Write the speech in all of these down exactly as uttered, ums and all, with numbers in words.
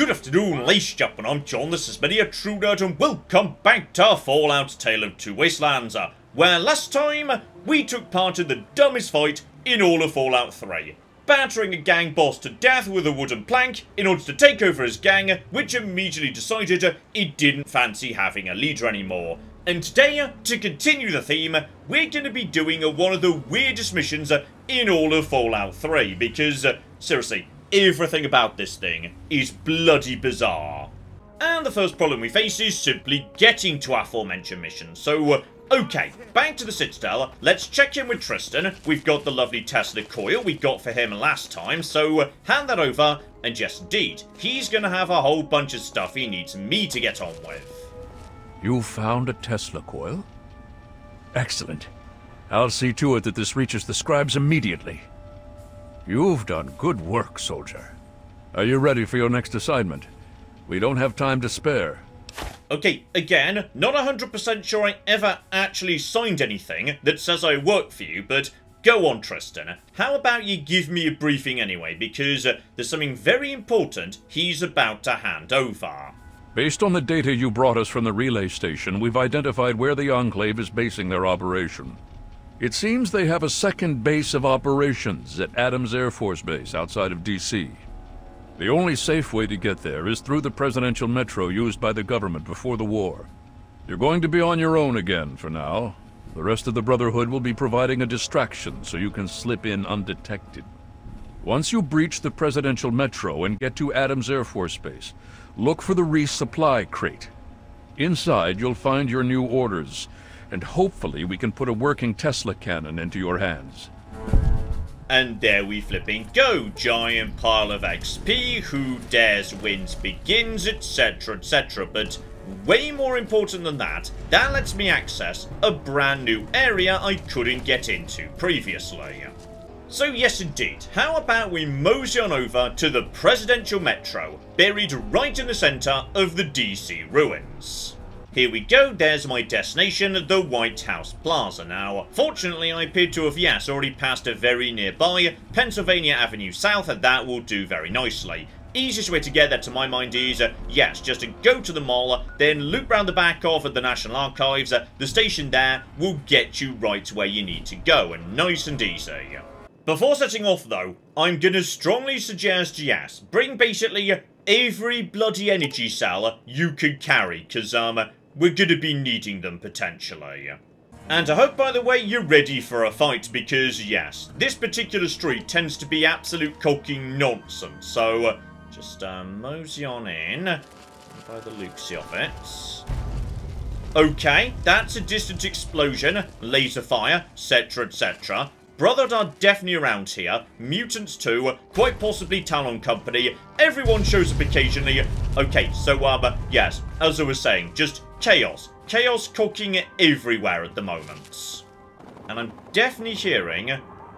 Good afternoon, ladies and gentlemen, I'm John, this is Many A True Nerd, and welcome back to Fallout Tale of Two Wastelands, where last time we took part in the dumbest fight in all of Fallout three, battering a gang boss to death with a wooden plank in order to take over his gang, which immediately decided it didn't fancy having a leader anymore. And today, to continue the theme, we're going to be doing one of the weirdest missions in all of Fallout three, because, seriously, everything about this thing is bloody bizarre. And the first problem we face is simply getting to our aforementioned mission. So, okay, back to the Citadel, let's check in with Tristan. We've got the lovely Tesla coil we got for him last time, so hand that over, and yes indeed, he's gonna have a whole bunch of stuff he needs me to get on with. You found a Tesla coil? Excellent. I'll see to it that this reaches the scribes immediately. You've done good work, soldier. Are you ready for your next assignment? We don't have time to spare. Okay, again, not one hundred percent sure I ever actually signed anything that says I work for you, but go on, Tristan. How about you give me a briefing anyway, because uh, there's something very important he's about to hand over. Based on the data you brought us from the relay station, we've identified where the Enclave is basing their operation. It seems they have a second base of operations at Adams Air Force Base outside of D C. The only safe way to get there is through the Presidential Metro used by the government before the war. You're going to be on your own again for now. The rest of the Brotherhood will be providing a distraction so you can slip in undetected. Once you breach the Presidential Metro and get to Adams Air Force Base, look for the resupply crate. Inside, you'll find your new orders. And hopefully we can put a working Tesla cannon into your hands. And there we flipping go, giant pile of X P, who dares wins begins, etc, et cetera. But way more important than that, that lets me access a brand new area I couldn't get into previously. So yes indeed, how about we mosey on over to the Presidential Metro, buried right in the centre of the D C ruins. Here we go, there's my destination, the White House Plaza. Now, fortunately I appear to have, yes, already passed a very nearby Pennsylvania Avenue South, and that will do very nicely. Easiest way to get there to my mind is, uh, yes, just to go to the mall, then loop round the back of the National Archives. Uh, the station there will get you right where you need to go, and nice and easy. Before setting off though, I'm gonna strongly suggest, yes, bring basically every bloody energy cell you can carry, cause, um, we're gonna be needing them potentially. And I hope, by the way, you're ready for a fight, because yes, this particular street tends to be absolute coking nonsense, so just uh, mosey on in by the loopsy of it. Okay, that's a distant explosion, laser fire, etc, et cetera. Brotherhood are definitely around here, mutants too, quite possibly Talon Company, everyone shows up occasionally. Okay, so um, yes, as I was saying, just chaos. Chaos cooking everywhere at the moment. And I'm definitely hearing,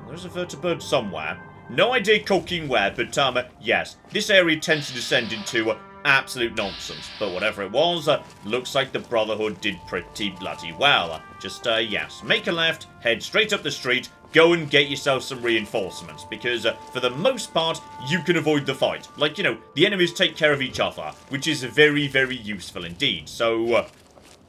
there's a vertebrate somewhere, no idea cooking where, but um, yes, this area tends to descend into absolute nonsense, but whatever it was, uh, looks like the Brotherhood did pretty bloody well. Just, uh, yes, make a left, head straight up the street, go and get yourself some reinforcements, because uh, for the most part, you can avoid the fight. Like, you know, the enemies take care of each other, which is very, very useful indeed. So, uh,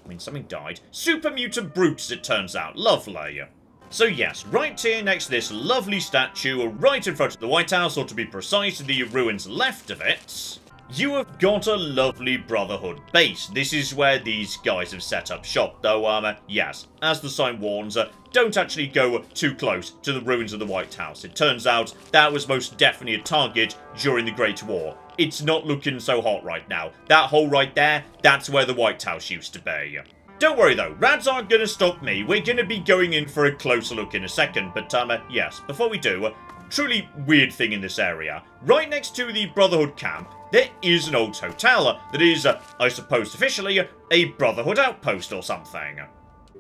I mean, something died. Super mutant brutes, it turns out. Lovely. So yes, right here next to this lovely statue, right in front of the White House, or to be precise, the ruins left of it, you have got a lovely Brotherhood base. This is where these guys have set up shop, though, um, yes, as the sign warns, uh, don't actually go too close to the ruins of the White House. It turns out that was most definitely a target during the Great War. It's not looking so hot right now. That hole right there, that's where the White House used to be. Don't worry though, rads aren't gonna stop me. We're gonna be going in for a closer look in a second, but um, uh, yes, before we do, truly weird thing in this area. Right next to the Brotherhood camp, there is an old hotel that is, uh, I suppose officially, a Brotherhood outpost or something.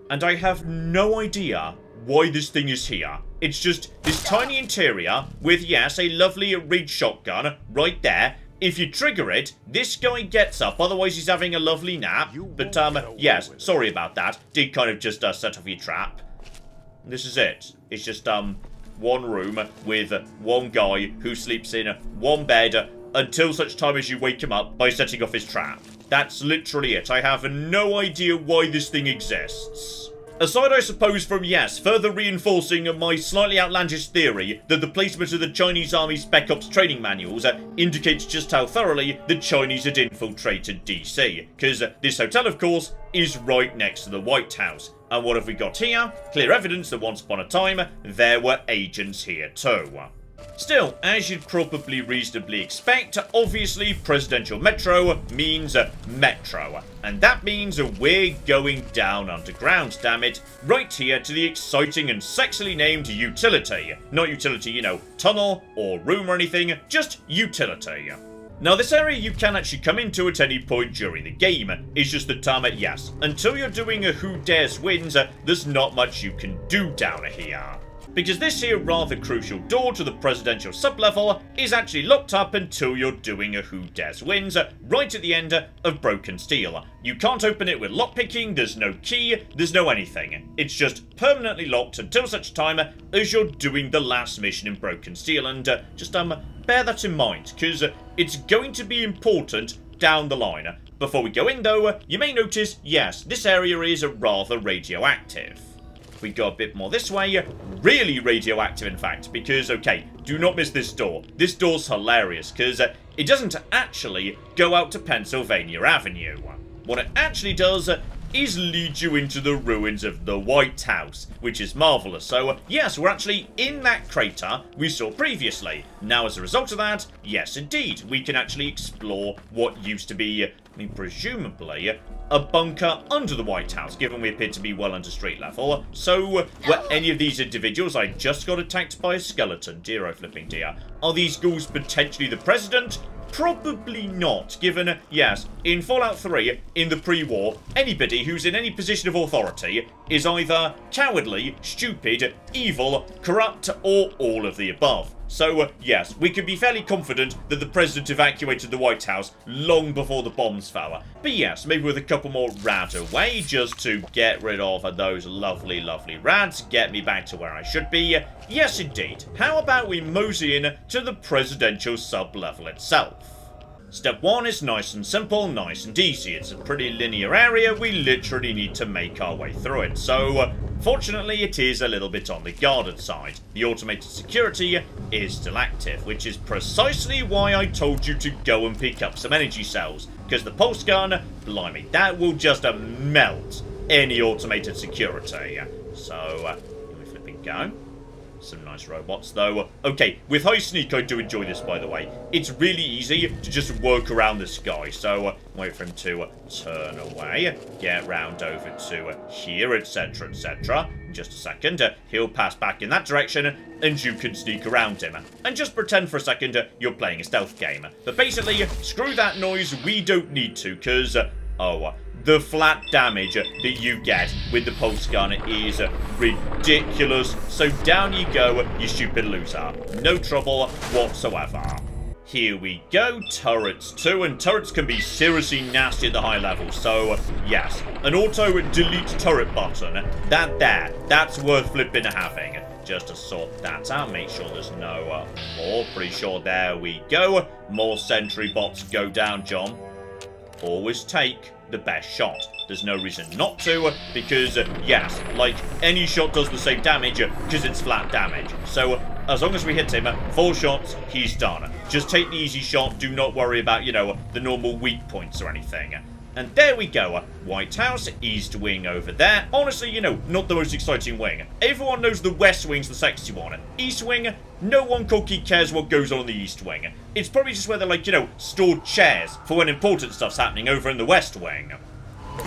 And I have no idea why this thing is here. It's just this tiny interior with, yes, a lovely Reed shotgun right there. If you trigger it, this guy gets up, otherwise he's having a lovely nap. But, um, yes, sorry about that. Did kind of just uh, set off your trap. This is it. It's just, um... one room with one guy who sleeps in one bed until such time as you wake him up by setting off his trap. That's literally it. I have no idea why this thing exists. Aside, I suppose, from, yes, further reinforcing my slightly outlandish theory that the placement of the Chinese Army's Spec Ops training manuals uh, indicates just how thoroughly the Chinese had infiltrated D C. Because uh, this hotel, of course, is right next to the White House. And what have we got here? Clear evidence that once upon a time, there were agents here too. Still, as you'd probably reasonably expect, obviously Presidential Metro means uh, Metro. And that means uh, we're going down underground, damn it, right here to the exciting and sexily named Utility. Not utility, you know, tunnel or room or anything, just Utility. Now, this area you can actually come into at any point during the game. It's just that, um, yes, until you're doing a Who Dares Wins, uh, there's not much you can do down here. Because this here rather crucial door to the presidential sublevel is actually locked up until you're doing a Who Dares Wins right at the end of Broken Steel. You can't open it with lockpicking, there's no key, there's no anything. It's just permanently locked until such time as you're doing the last mission in Broken Steel, and uh, just um bear that in mind, because uh, it's going to be important down the line. Before we go in though, you may notice, yes, this area is rather radioactive. We go a bit more this way, really radioactive in fact, because, okay, do not miss this door. This door's hilarious, because uh, it doesn't actually go out to Pennsylvania Avenue. What it actually does uh, is lead you into the ruins of the White House, which is marvellous. So, uh, yes, we're actually in that crater we saw previously. Now, as a result of that, yes, indeed, we can actually explore what used to be, I mean, presumably, a bunker under the White House, given we appear to be well under street level. So, were any of these individuals I just got attacked by a skeleton? Dear, oh flipping dear. Are these ghouls potentially the president? Probably not, given, yes, in Fallout three, in the pre-war, anybody who's in any position of authority is either cowardly, stupid, evil, corrupt, or all of the above. So, uh, yes, we can be fairly confident that the president evacuated the White House long before the bombs fell. But yes, maybe with a couple more rad away just to get rid of those lovely, lovely rads, get me back to where I should be. Yes, indeed. How about we mosey in to the presidential sub-level itself? Step one is nice and simple, nice and easy. It's a pretty linear area. We literally need to make our way through it. So, uh, fortunately, it is a little bit on the guarded side. The automated security is still active, which is precisely why I told you to go and pick up some energy cells, because the pulse gun, blimey, that will just uh, melt any automated security. So, uh, here we flipping go. Some nice robots, though. Okay, with high sneak, I do enjoy this, by the way. It's really easy to just work around this guy. So, uh, wait for him to uh, turn away, get round over to uh, here, et cetera, et cetera. In just a second, uh, he'll pass back in that direction, and you can sneak around him. And just pretend for a second uh, you're playing a stealth game. But basically, screw that noise, we don't need to, because, uh, oh, uh, the flat damage that you get with the pulse gun is ridiculous. So down you go, you stupid loser. No trouble whatsoever. Here we go, turrets too, and turrets can be seriously nasty at the high level. So, yes, an auto delete turret button. That there, that's worth flipping having. Just to sort that out, make sure there's no uh, more. Pretty sure there we go. More sentry bots go down, John. Always take the best shot. There's no reason not to, because uh, yes, like any shot does the same damage because uh, it's flat damage. So uh, as long as we hit him, uh, four shots, he's done. Just take the easy shot. Do not worry about, you know, the normal weak points or anything. And there we go. White House, East Wing over there. Honestly, you know, not the most exciting wing. Everyone knows the West Wing's the sexy one. East Wing, no one cocky cares what goes on in the East Wing. It's probably just where they're like, you know, stored chairs for when important stuff's happening over in the West Wing.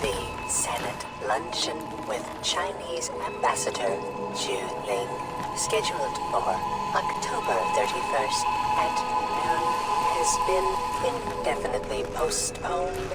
The Senate luncheon with Chinese Ambassador Zhu Ling, scheduled for October thirty-first at noon, has been indefinitely postponed.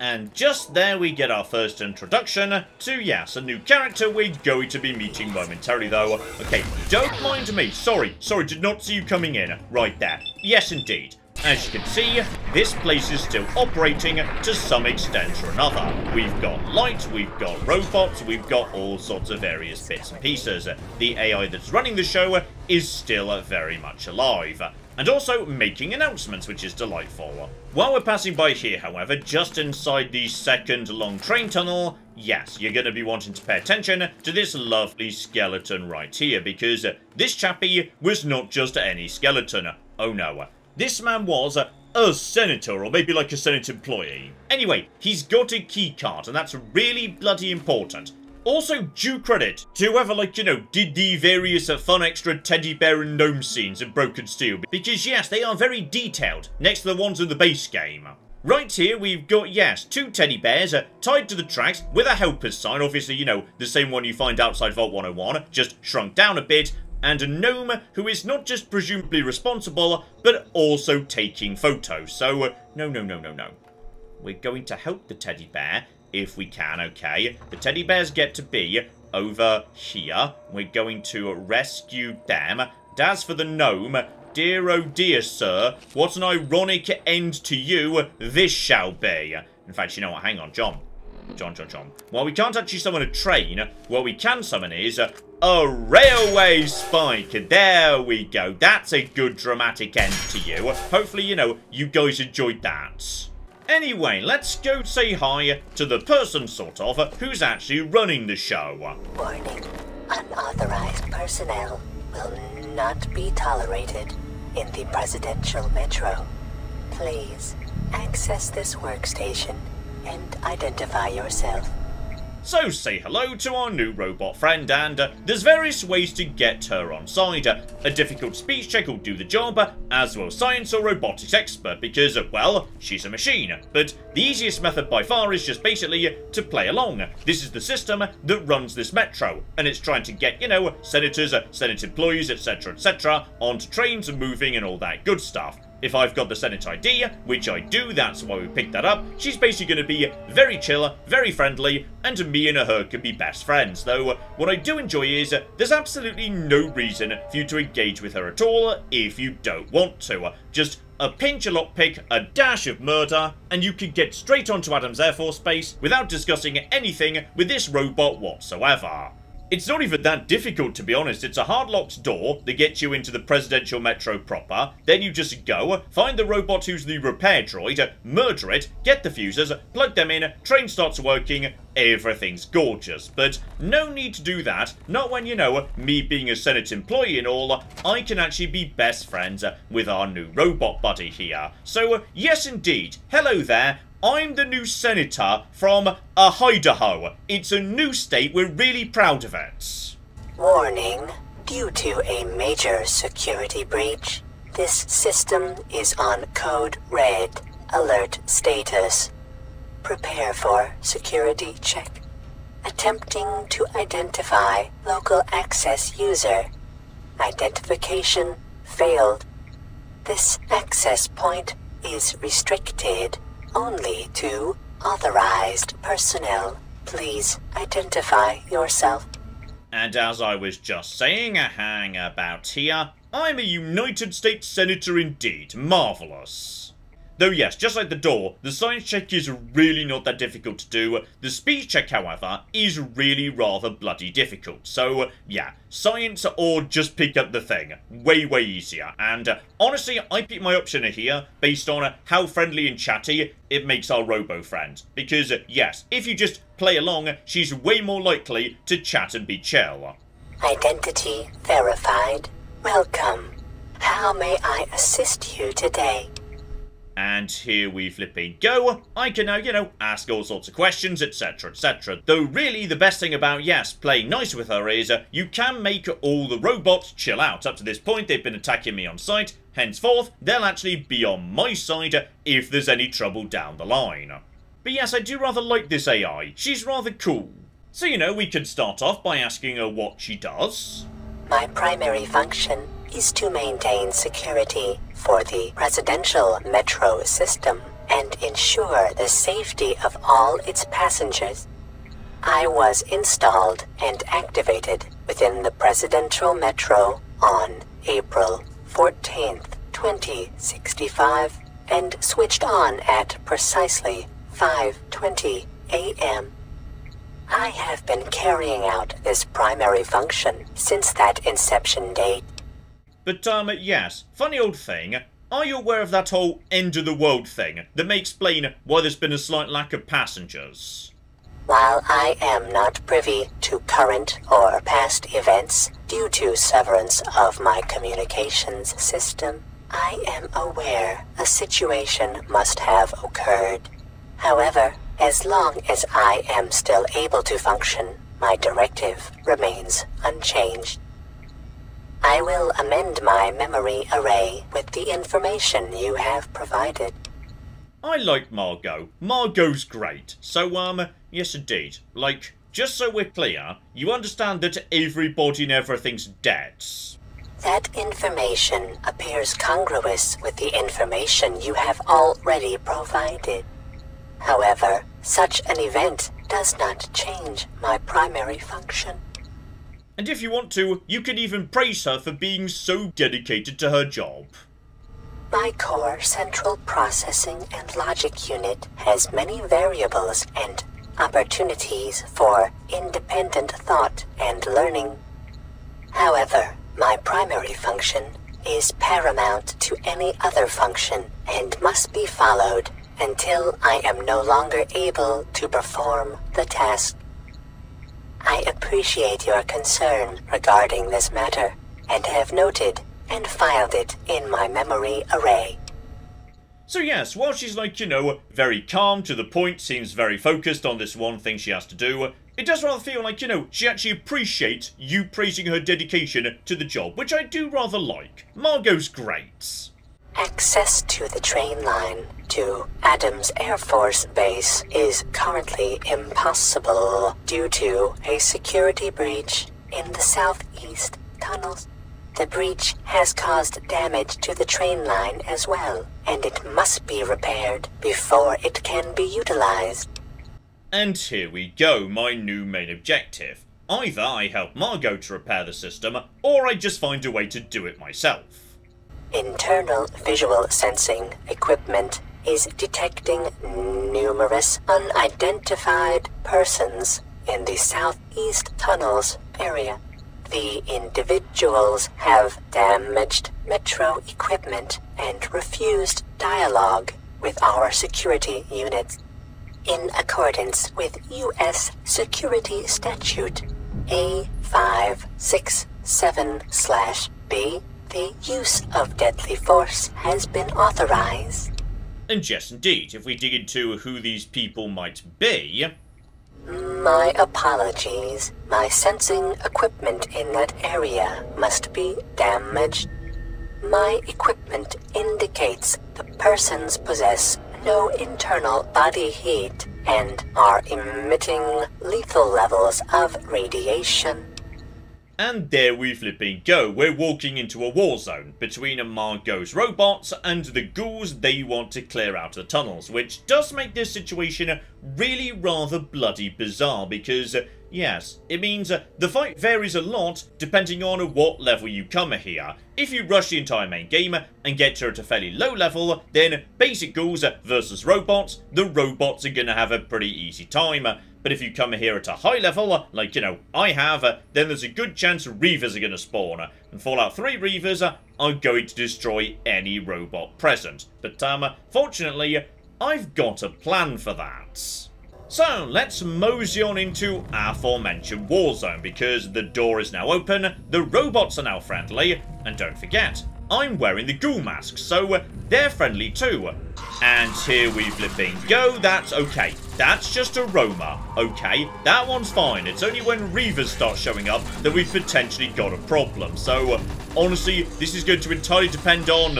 And just there we get our first introduction to, yes, a new character we're going to be meeting momentarily, though. Okay, don't mind me. Sorry, sorry, did not see you coming in. Right there. Yes, indeed. As you can see, this place is still operating to some extent or another. We've got light, we've got robots, we've got all sorts of various bits and pieces. The A I that's running the show is still very much alive. and also making announcements, which is delightful. While we're passing by here, however, just inside the second long train tunnel, yes, you're going to be wanting to pay attention to this lovely skeleton right here, because this chappy was not just any skeleton. Oh no. This man was a senator, or maybe like a Senate employee. Anyway, he's got a key card, and that's really bloody important. Also, due credit to whoever, like, you know, did the various uh, fun extra teddy bear and gnome scenes in Broken Steel, because yes, they are very detailed next to the ones in the base game. Right here, we've got, yes, two teddy bears uh, tied to the tracks with a helper's sign, obviously, you know, the same one you find outside Vault one oh one, just shrunk down a bit, and a gnome who is not just presumably responsible, but also taking photos. So, uh, no, no, no, no, no. We're going to help the teddy bear if we can, okay? The teddy bears get to be over here. We're going to rescue them. And as for the gnome, dear oh dear, sir, what an ironic end to you this shall be. In fact, you know what? Hang on, John. John, John, John. While we can't actually summon a train, what we can summon is a railway spike. There we go. That's a good dramatic end to you. Hopefully, you know, you guys enjoyed that. Anyway, let's go say hi to the person, sort of, who's actually running the show. Warning. Unauthorized personnel will not be tolerated in the Presidential Metro. Please access this workstation and identify yourself. So say hello to our new robot friend, and uh, there's various ways to get her on side. Uh, a difficult speech check will do the job, uh, as will science or robotics expert, because, uh, well, she's a machine. But the easiest method by far is just basically to play along. This is the system that runs this metro, and it's trying to get, you know, senators, uh, senate employees, et cetera, et cetera, onto trains and moving and all that good stuff. If I've got the Senate I D, which I do, that's why we picked that up, she's basically going to be very chill, very friendly, and me and her can be best friends. Though, what I do enjoy is there's absolutely no reason for you to engage with her at all if you don't want to. Just a pinch, a lockpick, a dash of murder, and you can get straight onto Adams Air Force Base without discussing anything with this robot whatsoever. It's not even that difficult, to be honest. It's a hard-locked door that gets you into the Presidential Metro proper. Then you just go, find the robot who's the repair droid, murder it, get the fuses, plug them in, train starts working, everything's gorgeous. But no need to do that, not when, you know, me being a Senate employee and all, I can actually be best friends with our new robot buddy here. So, yes indeed, hello there. I'm the new senator from Idaho. It's a new state. We're really proud of it. Warning. Due to a major security breach, this system is on code red alert status. Prepare for security check. Attempting to identify local access user. Identification failed. This access point is restricted only to authorized personnel. Please identify yourself. And as I was just saying, hang about here, I'm a United States Senator indeed. Marvelous. Though yes, just like the door, the science check is really not that difficult to do. The speech check, however, is really rather bloody difficult. So, yeah, science or just pick up the thing. Way, way easier. And uh, honestly, I picked my option here based on uh, how friendly and chatty it makes our robo-friend. Because, uh, yes, if you just play along, she's way more likely to chat and be chill. Identity verified. Welcome. How may I assist you today? And here we flipping go. I can now, you know, ask all sorts of questions, et cetera, et cetera. Though really the best thing about, yes, playing nice with her is uh, you can make all the robots chill out. Up to this point, they've been attacking me on sight. Henceforth, they'll actually be on my side if there's any trouble down the line. But yes, I do rather like this A I. She's rather cool. So, you know, we can start off by asking her what she does. My primary function is to maintain security for the Presidential Metro system and ensure the safety of all its passengers. I was installed and activated within the Presidential Metro on April fourteenth, twenty sixty-five, and switched on at precisely five twenty a m I have been carrying out this primary function since that inception date. But, um, yes, funny old thing. Are you aware of that whole end-of-the-world thing that may explain why there's been a slight lack of passengers? While I am not privy to current or past events due to severance of my communications system, I am aware a situation must have occurred. However, as long as I am still able to function, my directive remains unchanged. I will amend my memory array with the information you have provided. I like Margot. Margot's great. So, um, yes indeed. Like, just so we're clear, you understand that everybody and everything's dead. That information appears congruous with the information you have already provided. However, such an event does not change my primary function. And if you want to, you can even praise her for being so dedicated to her job. My core central processing and logic unit has many variables and opportunities for independent thought and learning. However, my primary function is paramount to any other function and must be followed until I am no longer able to perform the task. I appreciate your concern regarding this matter, and have noted and filed it in my memory array. So yes, while she's like, you know, very calm, to the point, seems very focused on this one thing she has to do, it does rather feel like, you know, she actually appreciates you praising her dedication to the job, which I do rather like. Margot's great. Access to the train line to Adams Air Force Base is currently impossible due to a security breach in the southeast tunnels. The breach has caused damage to the train line as well, and it must be repaired before it can be utilized. And here we go, my new main objective. Either I help Margot to repair the system, or I just find a way to do it myself. Internal visual sensing equipment is detecting numerous unidentified persons in the southeast tunnels area. The individuals have damaged metro equipment and refused dialogue with our security units. In accordance with U S Security Statute A five six seven B, the use of deadly force has been authorized. And yes, indeed, if we dig into who these people might be... My apologies. My sensing equipment in that area must be damaged. My equipment indicates the persons possess no internal body heat and are emitting lethal levels of radiation. And there we flipping go, we're walking into a war zone between Margot's robots and the ghouls they want to clear out of the tunnels, which does make this situation really rather bloody bizarre because, yes, it means the fight varies a lot depending on what level you come here. If you rush the entire main game and get to it at a fairly low level, then basic ghouls versus robots, the robots are gonna have a pretty easy time. But if you come here at a high level, like, you know, I have, then there's a good chance Reavers are going to spawn. And Fallout three Reavers are going to destroy any robot present. But, um, fortunately, I've got a plan for that. So, let's mosey on into our aforementioned war zone, because the door is now open, the robots are now friendly, and don't forget, I'm wearing the ghoul mask, so they're friendly too. And here we flipping go, that's okay. That's just a Roma, okay? That one's fine, it's only when Reavers start showing up that we've potentially got a problem. So, honestly, this is going to entirely depend on...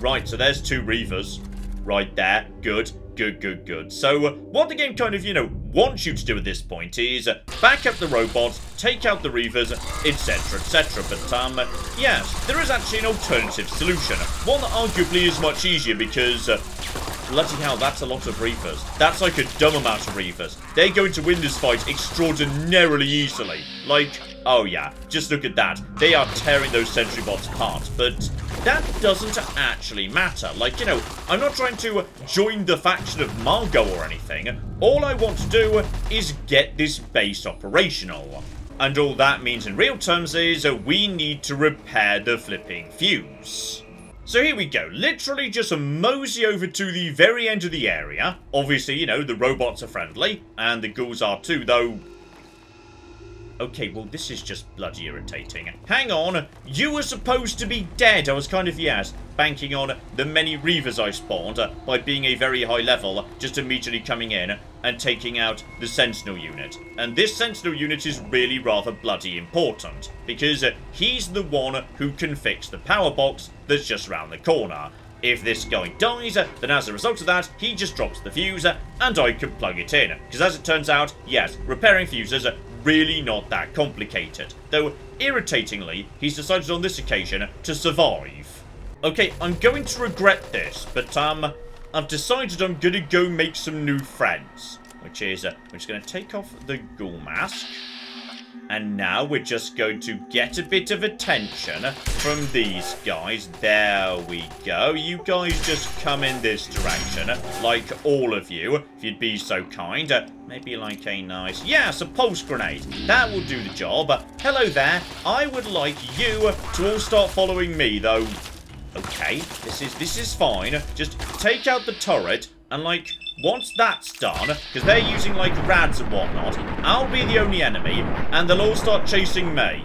Right, so there's two Reavers. Right there, good, good, good, good. So, what the game kind of, you know, wants you to do at this point is back up the robots, take out the Reavers, etc, et cetera. But, um, yes, there is actually an alternative solution. One that arguably is much easier because, uh, bloody hell, that's a lot of Reavers. That's like a dumb amount of Reavers. They're going to win this fight extraordinarily easily. Like, oh yeah, just look at that. They are tearing those sentry bots apart, but... that doesn't actually matter. Like, you know, I'm not trying to join the faction of Margot or anything. All I want to do is get this base operational. And all that means in real terms is that we need to repair the flipping fuse. So here we go, literally just a mosey over to the very end of the area. Obviously, you know, the robots are friendly, and the ghouls are too, though. Okay, well, this is just bloody irritating. Hang on, you were supposed to be dead. I was kind of, yes, banking on the many Reavers I spawned by being a very high level, just immediately coming in and taking out the Sentinel unit. And this Sentinel unit is really rather bloody important, because he's the one who can fix the power box that's just around the corner. If this guy dies, then as a result of that, he just drops the fuse, and I can plug it in. Because as it turns out, yes, repairing fuses are really not that complicated. Though, irritatingly, he's decided on this occasion to survive. Okay, I'm going to regret this, but, um, I've decided I'm gonna go make some new friends. Which is, uh, we're just gonna take off the ghoul mask. And now we're just going to get a bit of attention from these guys. There we go. You guys just come in this direction, like all of you, if you'd be so kind. Uh, maybe like a nice... Yes, a pulse grenade. That will do the job. Hello there. I would like you to all start following me, though. Okay, this is, this is fine. Just take out the turret and, like... Once that's done, because they're using, like, rads and whatnot, I'll be the only enemy, and they'll all start chasing me. I'm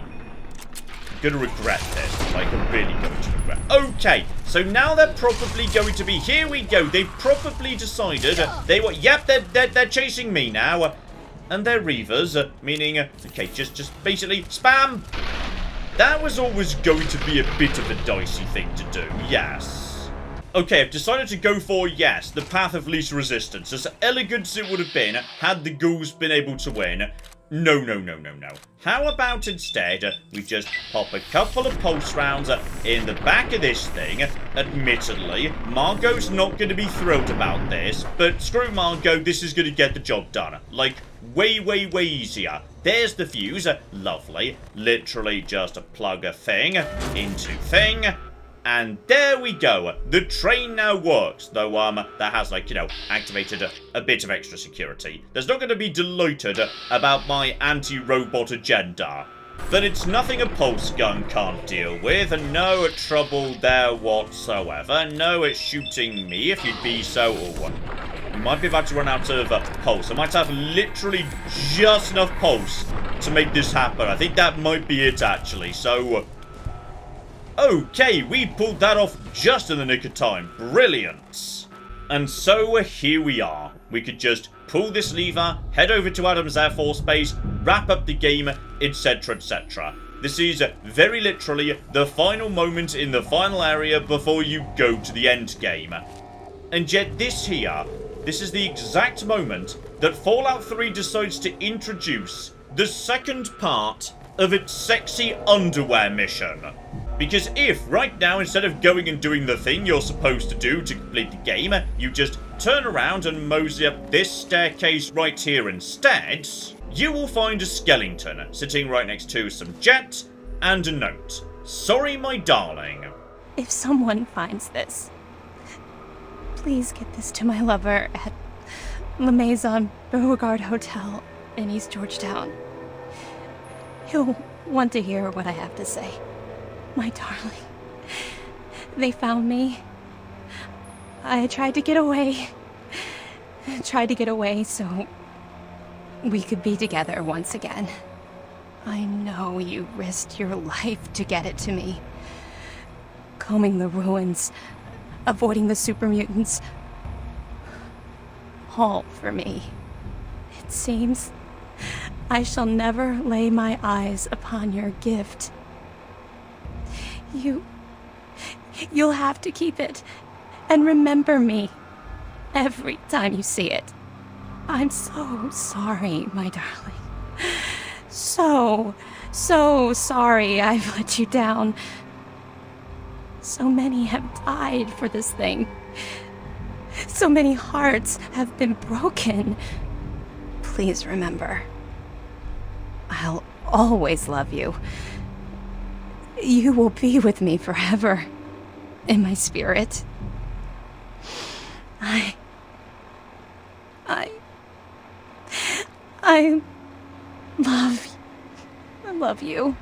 gonna regret this. Like, I'm really going to regret. Okay, so now they're probably going to be... Here we go. They've probably decided they were... Yep, they're, they're, they're chasing me now. And they're Reavers, meaning... Okay, just, just basically spam. That was always going to be a bit of a dicey thing to do, yes. Okay, I've decided to go for, yes, the path of least resistance. As elegant as it would have been had the ghouls been able to win. No, no, no, no, no. How about instead we just pop a couple of pulse rounds in the back of this thing? Admittedly, Margot's not going to be thrilled about this, but screw Margot, this is going to get the job done. Like, way, way, way easier. There's the fuse. Lovely. Literally just plug a thing into thing. And there we go. The train now works, though um, that has, like, you know, activated a, a bit of extra security. There's not going to be delighted about my anti-robot agenda. But it's nothing a pulse gun can't deal with, and no trouble there whatsoever. No, it's shooting me if you'd be so... Oh, might be about to run out of uh, pulse. I might have literally just enough pulse to make this happen. I think that might be it, actually, so... Okay, we pulled that off just in the nick of time. Brilliant. And so here we are. We could just pull this lever, head over to Adams Air Force Base, wrap up the game, et cetera, et cetera. This is very literally the final moment in the final area before you go to the end game. And yet this here, this is the exact moment that Fallout three decides to introduce the second part of its sexy underwear mission. Because if, right now, instead of going and doing the thing you're supposed to do to complete the game, you just turn around and mosey up this staircase right here instead, you will find a skeleton sitting right next to some jet and a note. Sorry, my darling. If someone finds this, please get this to my lover at La Maison Beauregard Hotel in East Georgetown. He'll want to hear what I have to say. My darling, they found me. I tried to get away. I tried to get away so we could be together once again. I know you risked your life to get it to me. Combing the ruins, avoiding the super mutants, all for me. It seems I shall never lay my eyes upon your gift. You... you'll have to keep it, and remember me, every time you see it. I'm so sorry, my darling. So, so sorry I've let you down. So many have died for this thing. So many hearts have been broken. Please remember, I'll always love you. You will be with me forever, in my spirit. I... I... I love love you.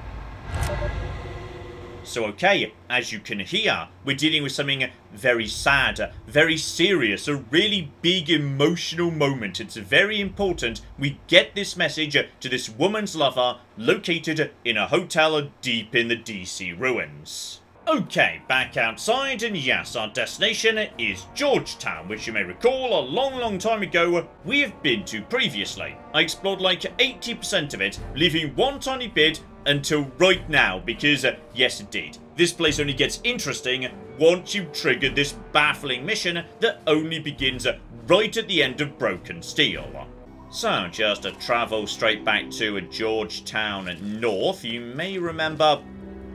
So okay, as you can hear, we're dealing with something very sad, very serious, a really big emotional moment. It's very important we get this message to this woman's lover located in a hotel deep in the D C ruins. Okay, back outside, and yes, our destination is Georgetown, which you may recall a long, long time ago we have been to previously. I explored like eighty percent of it, leaving one tiny bit until right now, because, uh, yes indeed, this place only gets interesting once you trigger this baffling mission that only begins right at the end of Broken Steel. So, just to travel straight back to Georgetown North, you may remember...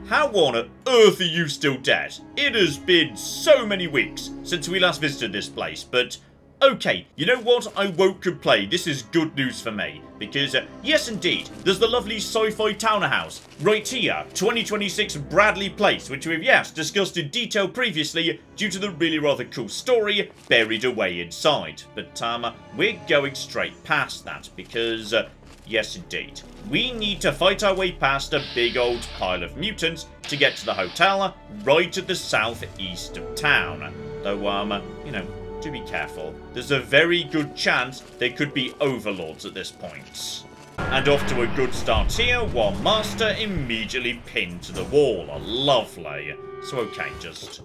How on earth are you still dead? It has been so many weeks since we last visited this place, but okay, you know what? I won't complain. This is good news for me, because uh, yes indeed, there's the lovely sci-fi town house right here, twenty twenty-six Bradley Place, which we've, yes, discussed in detail previously due to the really rather cool story buried away inside. But um, we're going straight past that because... Uh, Yes, indeed. We need to fight our way past a big old pile of mutants to get to the hotel right at the southeast of town. Though, um, you know, do be careful. There's a very good chance they could be overlords at this point. And off to a good start here, one master immediately pinned to the wall. Lovely. So, okay, just...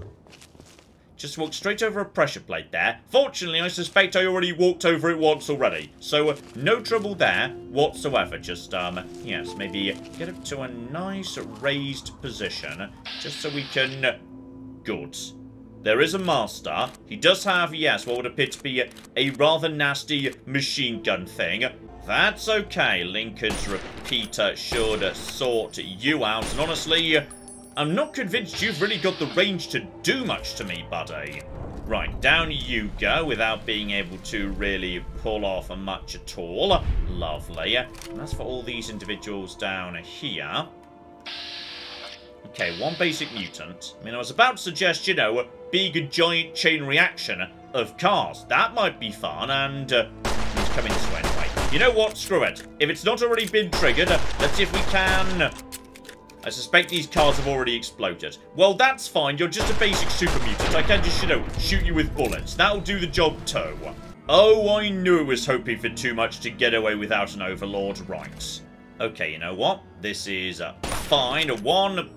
Just walked straight over a pressure plate there. Fortunately, I suspect I already walked over it once already. So, uh, no trouble there whatsoever. Just, um, yes, maybe get up to a nice raised position. Just so we can... Good. There is a master. He does have, yes, what would appear to be a rather nasty machine gun thing. That's okay. Lincoln's repeater should sort you out. And honestly... I'm not convinced you've really got the range to do much to me, buddy. Right, down you go without being able to really pull off much at all. Lovely. And that's for all these individuals down here. Okay, one basic mutant. I mean, I was about to suggest, you know, being a giant chain reaction of cars. That might be fun, and... Uh, let's come into it anyway. You know what? Screw it. If it's not already been triggered, let's see if we can... I suspect these cars have already exploded. Well, that's fine. You're just a basic super mutant. I can just, you know, shoot you with bullets. That'll do the job too. Oh, I knew it was hoping for too much to get away without an overlord. Right. Okay, you know what? This is uh, fine. One...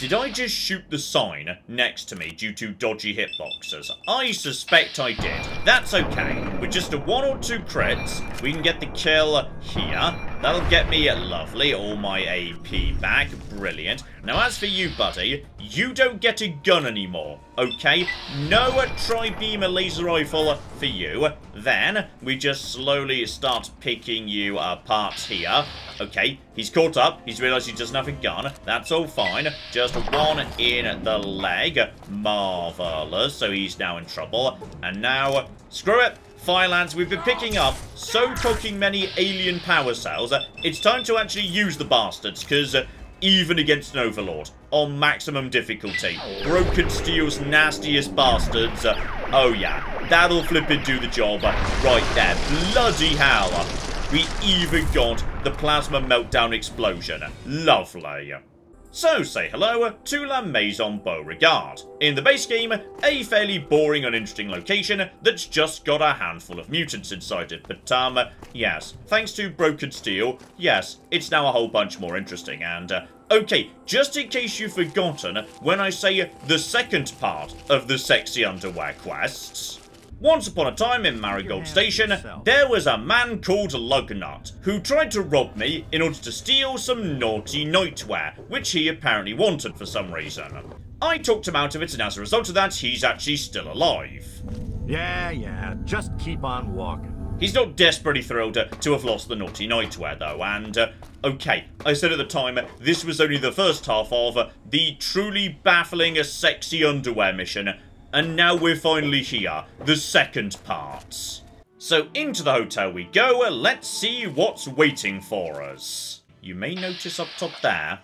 Did I just shoot the sign next to me due to dodgy hitboxes? I suspect I did. That's okay. With just a one or two crits, we can get the kill here. That'll get me, lovely, all my A P back. Brilliant. Now, as for you, buddy, you don't get a gun anymore, okay? No tri-beamer laser rifle for you. Then, we just slowly start picking you apart here. Okay, he's caught up. He's realised he doesn't have a gun. That's all fine. Just one in the leg. Marvellous. So he's now in trouble. And now, screw it. Firelands, we've been picking up so fucking many alien power cells. Uh, it's time to actually use the bastards, because uh, even against an overlord, on maximum difficulty, Broken Steel's nastiest bastards. Uh, oh yeah, that'll flip and do the job uh, right there. Bloody hell. We even got the plasma meltdown explosion. Lovely. So, say hello to La Maison Beauregard. In the base game, a fairly boring, uninteresting location that's just got a handful of mutants inside it. But, um, yes, thanks to Broken Steel, yes, it's now a whole bunch more interesting. And, uh, okay, just in case you've forgotten, when I say the second part of the sexy underwear quests... Once upon a time in Marigold Station, there was a man called Lugnut, who tried to rob me in order to steal some Naughty Nightwear, which he apparently wanted for some reason. I talked him out of it, and as a result of that, he's actually still alive. Yeah, yeah, just keep on walking. He's not desperately thrilled to have lost the Naughty Nightwear, though, and, uh, okay, I said at the time, this was only the first half of uh, the truly baffling uh, sexy underwear mission. And now we're finally here, the second part. So into the hotel we go, let's see what's waiting for us. You may notice up top there,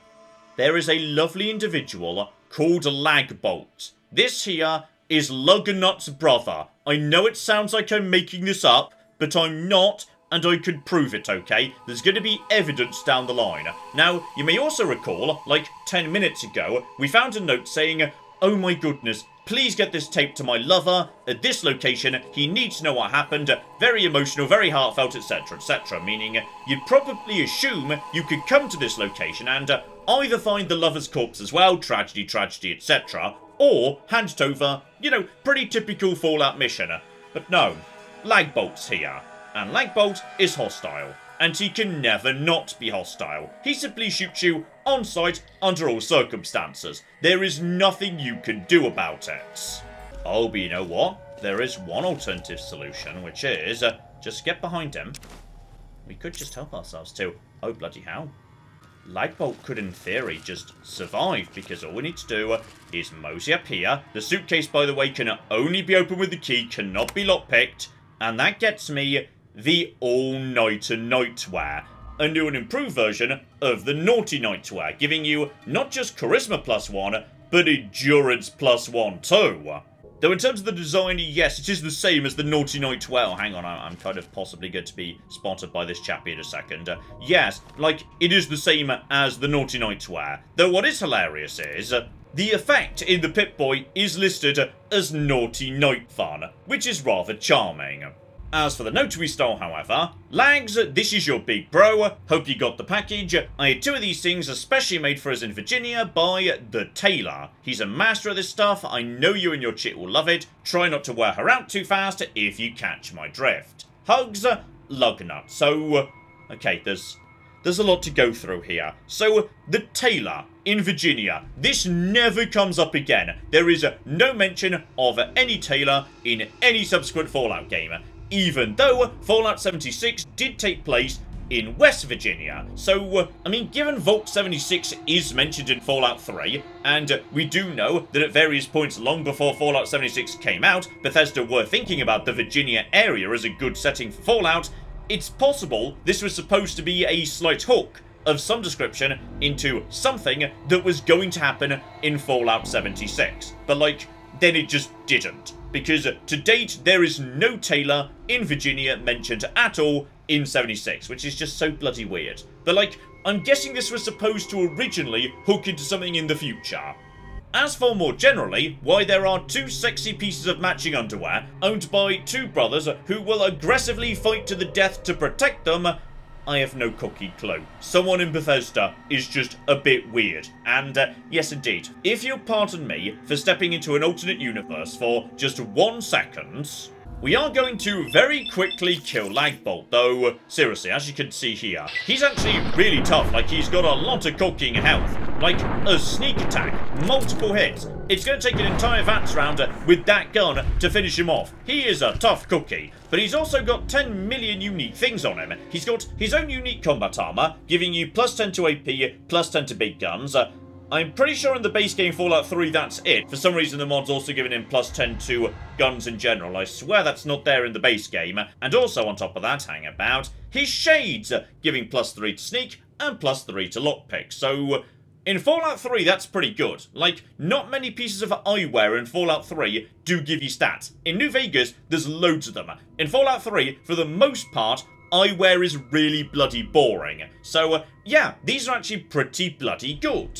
there is a lovely individual called Lagbolt. This here is Lugnut's brother. I know it sounds like I'm making this up, but I'm not, and I could prove it, okay? There's going to be evidence down the line. Now, you may also recall, like ten minutes ago, we found a note saying, "Oh my goodness, please get this tape to my lover, at this location, he needs to know what happened, very emotional, very heartfelt, et cetera, et cetera" Meaning, you'd probably assume you could come to this location and uh, either find the lover's corpse as well, tragedy, tragedy, et cetera, or hand it over, you know, pretty typical Fallout mission. But no, Lagbolt's here, and Lagbolt is hostile, and he can never not be hostile. He simply shoots you on sight under all circumstances. There is nothing you can do about it. Oh, but you know what? There is one alternative solution, which is uh, just get behind him. We could just help ourselves too. Oh, bloody hell. Lagbolt could, in theory, just survive, because all we need to do is mosey up here. The suitcase, by the way, can only be opened with the key, cannot be lockpicked, and that gets me the all-nighter nightwear, a new and improved version of the Naughty Nightwear, giving you not just Charisma plus one, but Endurance plus one too. Though in terms of the design, yes, it is the same as the Naughty Nightwear. Oh, hang on, I'm kind of possibly going to be spotted by this chappy in a second. Uh, yes, like, it is the same as the Naughty Nightwear. Though what is hilarious is, uh, the effect in the Pip-Boy is listed as Naughty Night Fun, which is rather charming. As for the note we stole, however, "Lags, this is your big bro. Hope you got the package. I had two of these things especially made for us in Virginia by the Taylor. He's a master of this stuff. I know you and your chit will love it. Try not to wear her out too fast if you catch my drift. Hugs, Lugnut." So, okay, there's there's a lot to go through here. So, the Taylor in Virginia. This never comes up again. There is no mention of any Taylor in any subsequent Fallout game, even though Fallout seventy-six did take place in West Virginia. So, uh, I mean, given Vault seventy-six is mentioned in Fallout three, and uh, we do know that at various points long before Fallout seventy-six came out, Bethesda were thinking about the Virginia area as a good setting for Fallout, it's possible this was supposed to be a slight hook of some description into something that was going to happen in Fallout seventy-six. But, like, then it just didn't, because to date there is no Taylor in Virginia mentioned at all in seventy-six, which is just so bloody weird. But like, I'm guessing this was supposed to originally hook into something in the future. As for more generally, why there are two sexy pieces of matching underwear owned by two brothers who will aggressively fight to the death to protect them, I have no cookie clue. Someone in Bethesda is just a bit weird. And uh, yes indeed, if you'll pardon me for stepping into an alternate universe for just one second, we are going to very quickly kill Lagbolt, though seriously, as you can see here, he's actually really tough. Like, he's got a lot of cooking health, like a sneak attack, multiple hits. It's going to take an entire V A T S round with that gun to finish him off. He is a tough cookie, but he's also got ten million unique things on him. He's got his own unique combat armor, giving you plus ten to A P, plus ten to big guns. Uh, I'm pretty sure in the base game Fallout three that's it. For some reason the mod's also given him plus ten to guns in general. I swear that's not there in the base game. And also on top of that, hang about, his shades, giving plus three to sneak and plus three to lockpick. So in Fallout three, that's pretty good. Like, not many pieces of eyewear in Fallout three do give you stats. In New Vegas, there's loads of them. In Fallout three, for the most part, eyewear is really bloody boring. So, uh, yeah, these are actually pretty bloody good.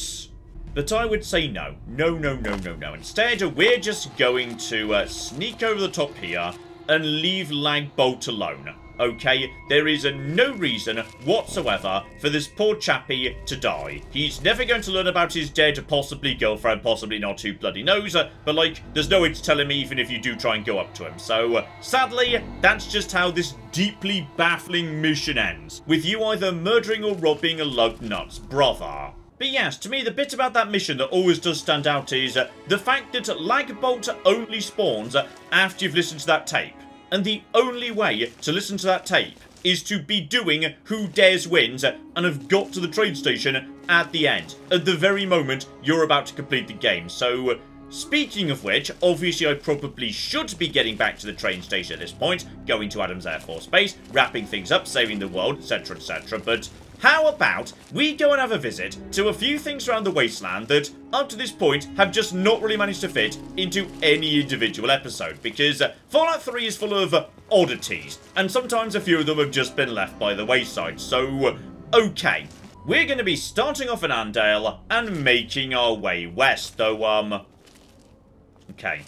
But I would say no. No, no, no, no, no. Instead, we're just going to uh, sneak over the top here and leave Lagbolt alone. Okay, there is a no reason whatsoever for this poor chappy to die. He's never going to learn about his dead, possibly girlfriend, possibly not, who bloody knows, but like, there's no way to tell him even if you do try and go up to him. So, uh, sadly, that's just how this deeply baffling mission ends, with you either murdering or robbing a Lugnut's brother. But yes, to me, the bit about that mission that always does stand out is uh, the fact that Lagbolt only spawns uh, after you've listened to that tape. And the only way to listen to that tape is to be doing Who Dares Wins and have got to the train station at the end, at the very moment you're about to complete the game. So, speaking of which, obviously I probably should be getting back to the train station at this point, going to Adams Air Force Base, wrapping things up, saving the world, et cetera, et cetera, but How about we go and have a visit to a few things around the wasteland that, up to this point, have just not really managed to fit into any individual episode, because uh, Fallout three is full of uh, oddities, and sometimes a few of them have just been left by the wayside, so, uh, okay. We're going to be starting off in Andale and making our way west, though, um... okay.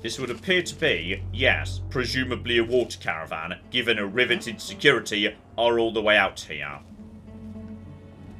This would appear to be, yes, presumably a water caravan, given a riveted security are all the way out here.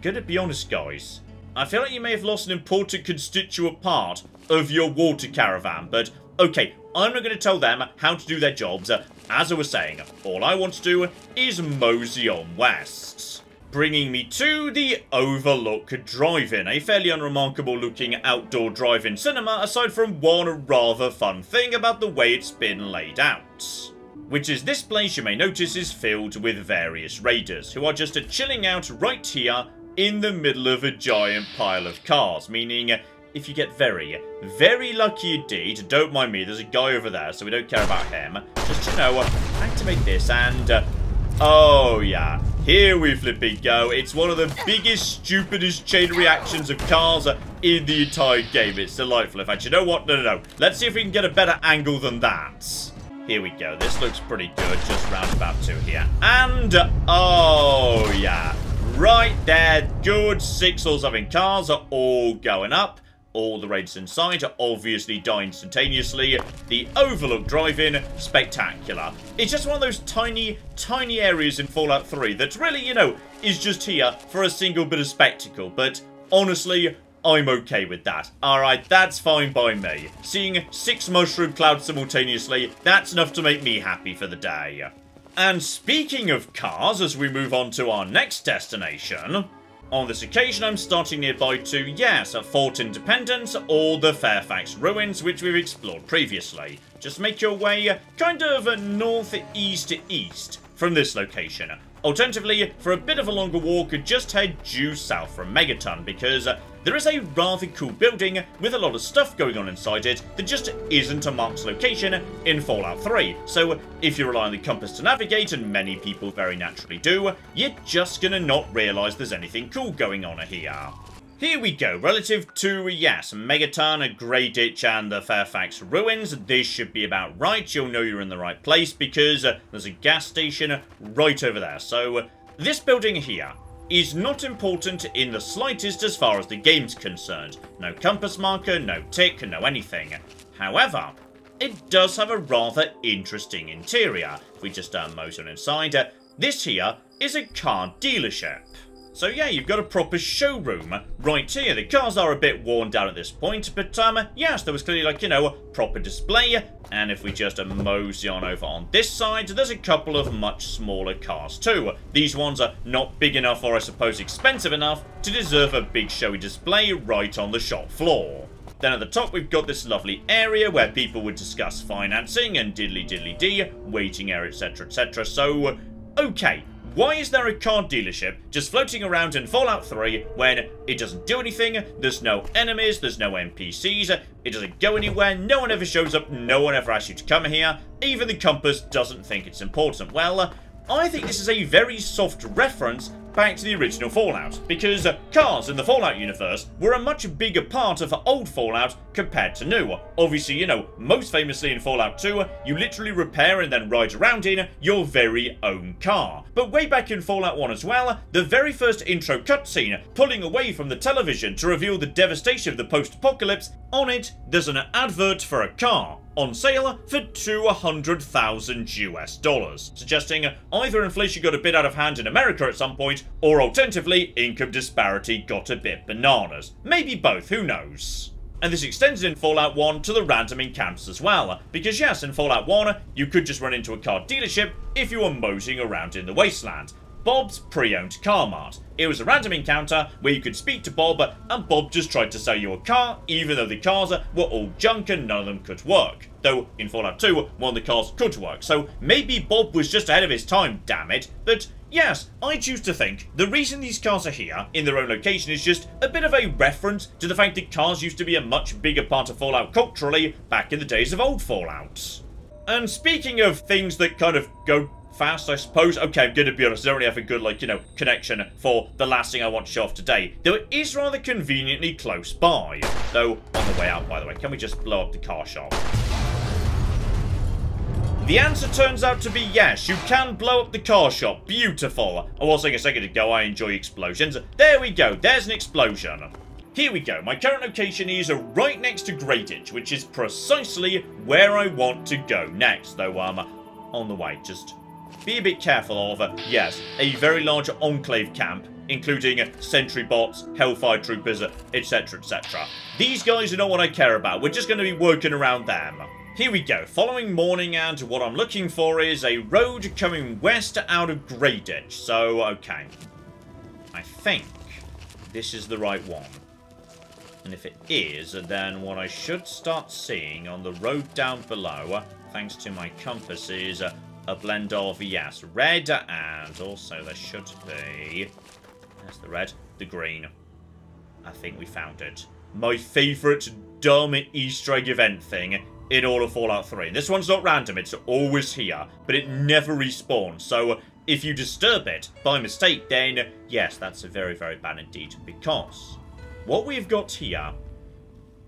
Gonna be honest, guys. I feel like you may have lost an important constituent part of your water caravan, but, okay, I'm not going to tell them how to do their jobs. As I was saying, all I want to do is mosey on west. Bringing me to the Overlook Drive-in, a fairly unremarkable looking outdoor drive-in cinema, aside from one rather fun thing about the way it's been laid out. Which is this place you may notice is filled with various raiders, who are just a chilling out right here in the middle of a giant pile of cars, meaning if you get very, very lucky indeed, don't mind me, there's a guy over there, so we don't care about him, just, you know, activate this and... Uh, oh yeah, here we flipping go. It's one of the biggest, stupidest chain reactions of cars in the entire game. It's delightful. In fact, you know what? No, no, no. Let's see if we can get a better angle than that. Here we go. This looks pretty good. Just round about two here. And, oh yeah. Right there. Good. Six or seven cars are all going up. All the raids inside obviously die instantaneously. The Overlook Drive-in, spectacular. It's just one of those tiny, tiny areas in Fallout three that really, you know, is just here for a single bit of spectacle. But honestly, I'm okay with that. Alright, that's fine by me. Seeing six mushroom clouds simultaneously, that's enough to make me happy for the day. And speaking of cars, as we move on to our next destination... on this occasion, I'm starting nearby to, yes, Fort Independence or the Fairfax Ruins, which we've explored previously. Just make your way kind of northeast to east from this location. Alternatively, for a bit of a longer walk, just head due south from Megaton, because there is a rather cool building with a lot of stuff going on inside it that just isn't a marked location in Fallout three. So if you rely on the compass to navigate, and many people very naturally do, you're just gonna not realise there's anything cool going on here. Here we go, relative to, yes, Megaton, Greyditch and the Fairfax Ruins, this should be about right. You'll know you're in the right place because uh, there's a gas station right over there. So uh, this building here is not important in the slightest as far as the game's concerned. No compass marker, no tick, no anything. However, it does have a rather interesting interior. If we just uh, mosey on inside, uh, this here is a car dealership. So yeah, you've got a proper showroom right here. The cars are a bit worn down at this point, but um, yes, there was clearly like, you know, a proper display. And if we just uh, mosey on over on this side, there's a couple of much smaller cars too. These ones are not big enough or I suppose expensive enough to deserve a big showy display right on the shop floor. Then at the top, we've got this lovely area where people would discuss financing and diddly diddly dee, waiting area, et cetera, et cetera. So, okay. Why is there a car dealership just floating around in Fallout three when it doesn't do anything, there's no enemies, there's no N P Cs, it doesn't go anywhere, no one ever shows up, no one ever asks you to come here, even the compass doesn't think it's important? Well, I think this is a very soft reference back to the original Fallout, because cars in the Fallout universe were a much bigger part of old Fallout compared to new. Obviously, you know, most famously in Fallout two, you literally repair and then ride around in your very own car. But way back in Fallout one as well, the very first intro cutscene, pulling away from the television to reveal the devastation of the post-apocalypse, on it, there's an advert for a car. On sale for two hundred thousand US dollars, suggesting either inflation got a bit out of hand in America at some point, or alternatively, income disparity got a bit bananas. Maybe both, who knows? And this extends in Fallout one to the random encounters as well, because yes, in Fallout one, you could just run into a car dealership if you were moseying around in the wasteland. Bob's pre-owned car mart. It was a random encounter where you could speak to Bob and Bob just tried to sell you a car even though the cars were all junk and none of them could work. Though in Fallout two, one of the cars could work, so maybe Bob was just ahead of his time, damn it. But yes, I choose to think the reason these cars are here in their own location is just a bit of a reference to the fact that cars used to be a much bigger part of Fallout culturally back in the days of old Fallout. And speaking of things that kind of go fast, I suppose. Okay, I'm going to be honest, I don't really have a good, like, you know, connection for the last thing I want to show off today. Though it is rather conveniently close by. Though, on the way out, by the way, can we just blow up the car shop? The answer turns out to be yes, you can blow up the car shop. Beautiful. I was saying a second ago, I enjoy explosions. There we go, there's an explosion. Here we go, my current location is right next to Greatidge, which is precisely where I want to go next, though, um, on the way, just be a bit careful of, uh, yes, a very large Enclave camp, including sentry bots, hellfire troopers, et cetera, et cetera. These guys are not what I care about, we're just going to be working around them. Here we go, following morning, and what I'm looking for is a road coming west out of Greatidge, so, okay. I think this is the right one. And if it is, then what I should start seeing on the road down below, thanks to my compass, is a blend of, yes, red, and also there should be... There's the red, the green. I think we found it. My favourite dumb Easter egg event thing in all of Fallout three. This one's not random, it's always here, but it never respawns, so if you disturb it by mistake, then yes, that's very, very bad indeed, because... what we've got here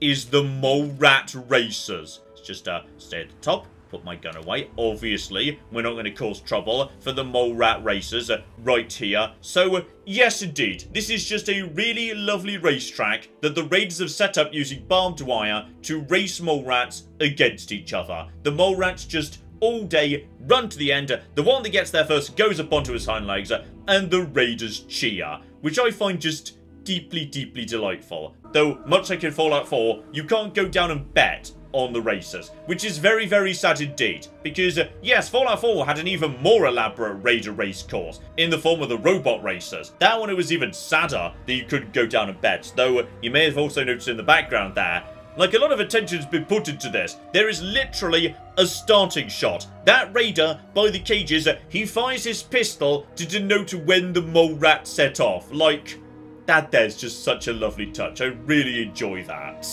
is the Mole Rat Racers. It's just uh, stay at the top, put my gun away. Obviously, we're not going to cause trouble for the Mole Rat Racers uh, right here. So, uh, yes indeed, this is just a really lovely racetrack that the raiders have set up using barbed wire to race mole rats against each other. The mole rats just all day run to the end. The one that gets there first goes up onto his hind legs, uh, and the raiders cheer, which I find just... deeply, deeply delightful. Though, much like in Fallout four, you can't go down and bet on the racers, which is very, very sad indeed. Because, uh, yes, Fallout four had an even more elaborate raider race course in the form of the robot racers. That one, it was even sadder that you couldn't go down and bet. Though, uh, you may have also noticed in the background there, like, a lot of attention's been put into this. There is literally a starting shot. That raider, by the cages, uh, he fires his pistol to denote when the mole rat set off. Like... that there's just such a lovely touch. I really enjoy that.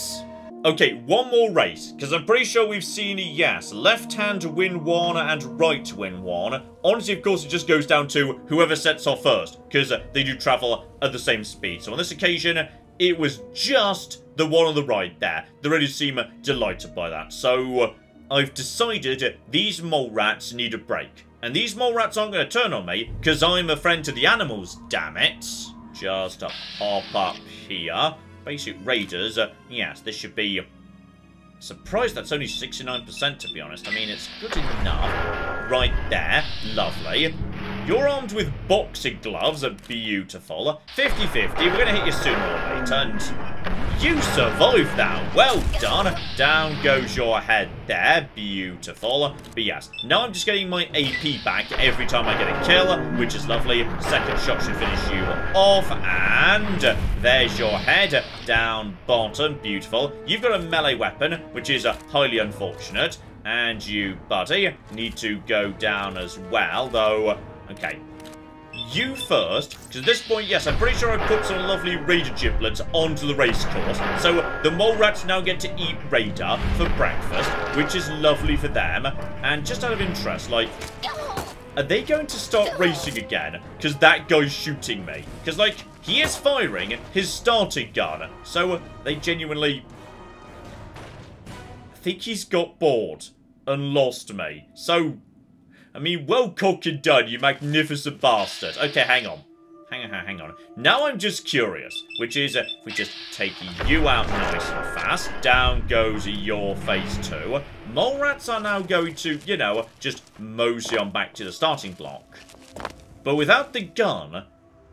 Okay, one more race, because I'm pretty sure we've seen, yes, left hand win one and right win one. Honestly, of course, it just goes down to whoever sets off first, because they do travel at the same speed. So on this occasion, it was just the one on the right there. The raiders seem delighted by that. So I've decided these mole rats need a break. And these mole rats aren't going to turn on me, because I'm a friend to the animals, damn it. Just hop up here. Basic raiders. Uh, yes, this should be... surprised that's only sixty-nine percent, to be honest. I mean, it's good enough. Right there. Lovely. You're armed with boxing gloves. Are beautiful. fifty fifty. We're going to hit you sooner or later. And you survived that. Well done. Down goes your head there. Beautiful. But yes, now I'm just getting my A P back every time I get a kill, which is lovely. Second shot should finish you off. And there's your head. Down bottom. Beautiful. You've got a melee weapon, which is uh, highly unfortunate. And you, buddy, need to go down as well, though... okay, you first, because at this point, yes, I'm pretty sure I put some lovely raider giblets onto the race course. So the mole rats now get to eat raider for breakfast, which is lovely for them. And just out of interest, like, are they going to start racing again? Because that guy's shooting me. Because, like, he is firing his starting gun. So they genuinely... I think he's got bored and lost me. So... I mean, well cooked and done, you magnificent bastard. Okay, hang on. Hang on, hang on. Now I'm just curious, which is, uh, if we just take you out nice and fast, down goes your face too. Mole rats are now going to, you know, just mosey on back to the starting block. But without the gun,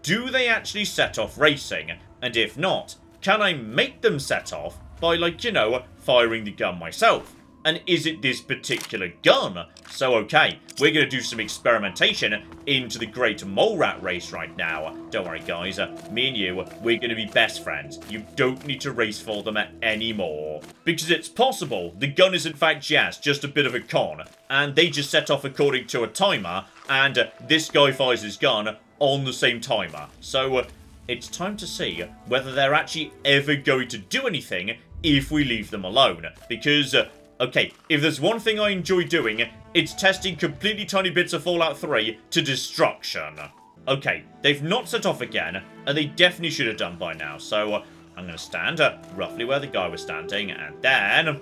do they actually set off racing? And if not, can I make them set off by, like, you know, firing the gun myself? And is it this particular gun? So, okay, we're going to do some experimentation into the Great Mole Rat Race right now. Don't worry, guys. Uh, me and you, we're going to be best friends. You don't need to race for them anymore. Because it's possible the gun is, in fact, yes, just a bit of a con. And they just set off according to a timer. And uh, this guy fires his gun on the same timer. So, uh, it's time to see whether they're actually ever going to do anything if we leave them alone. Because... Uh, okay, if there's one thing I enjoy doing It's testing completely tiny bits of Fallout three to destruction. Okay, they've not set off again, and they definitely should have done by now. So uh, I'm going to stand uh, roughly where the guy was standing, and then...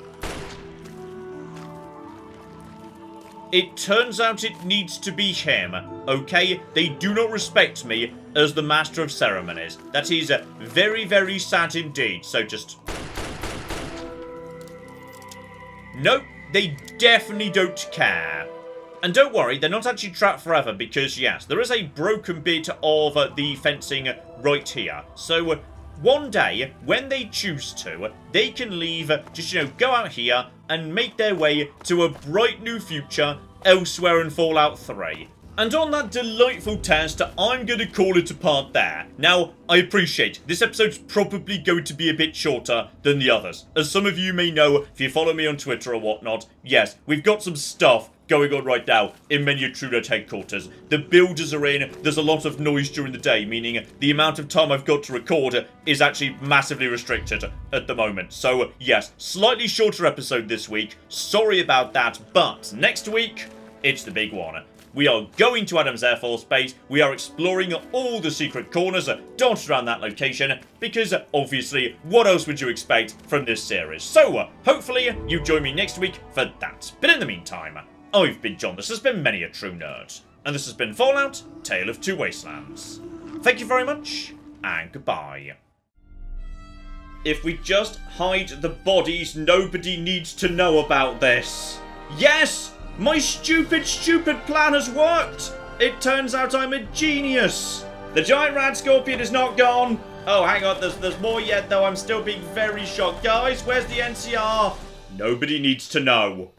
It turns out it needs to be him, okay? They do not respect me as the Master of Ceremonies. That is uh, very, very sad indeed. So just... Nope, they definitely don't care. And don't worry, they're not actually trapped forever because, yes, there is a broken bit of uh, the fencing right here. So... Uh, One day, when they choose to, they can leave, just, you know, go out here and make their way to a bright new future elsewhere in Fallout three. And on that delightful test, I'm going to call it a part there. Now, I appreciate this episode's probably going to be a bit shorter than the others. As some of you may know, if you follow me on Twitter or whatnot, yes, we've got some stuff going on right now in Many A True Nerd headquarters. The builders are in, there's a lot of noise during the day, meaning the amount of time I've got to record is actually massively restricted at the moment. So yes, slightly shorter episode this week, sorry about that, but next week, it's the big one. We are going to Adams Air Force Base, we are exploring all the secret corners dotted around that location, because obviously, what else would you expect from this series? So hopefully you join me next week for that, but in the meantime, I've been John, this has been Many A True Nerd, and this has been Fallout, Tale of Two Wastelands. Thank you very much, and goodbye. If we just hide the bodies, nobody needs to know about this. Yes! My stupid, stupid plan has worked! It turns out I'm a genius! The giant rad scorpion is not gone! Oh, hang on, there's, there's more yet, though. I'm still being very shocked. Guys, where's the N C R? Nobody needs to know.